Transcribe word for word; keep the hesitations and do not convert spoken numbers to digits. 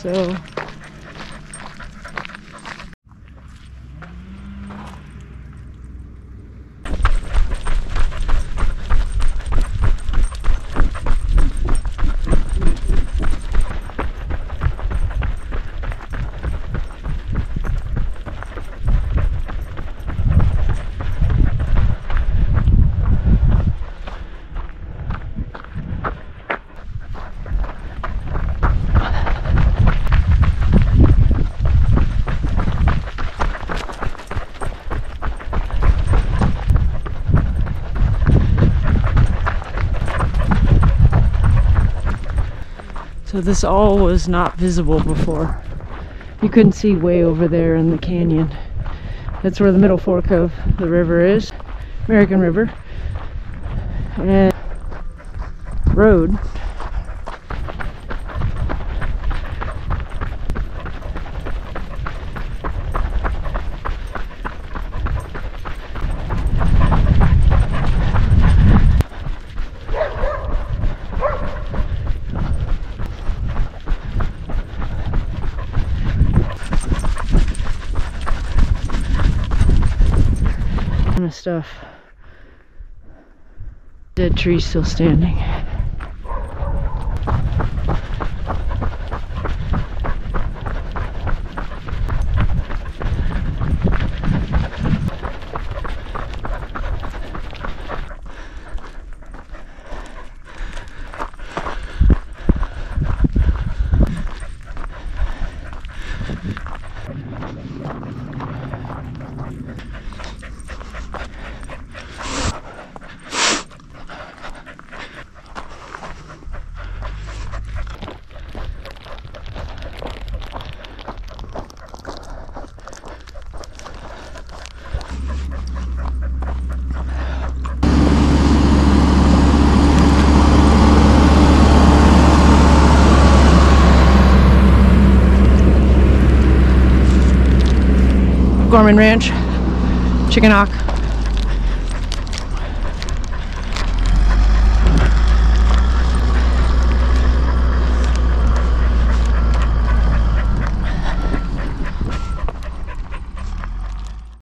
So So this all was not visible before. You couldn't see way over there in the canyon. That's where the middle fork of the river is, American River. And road. Of stuff. Dead trees still standing. Gorman Ranch, Chicken Hawk.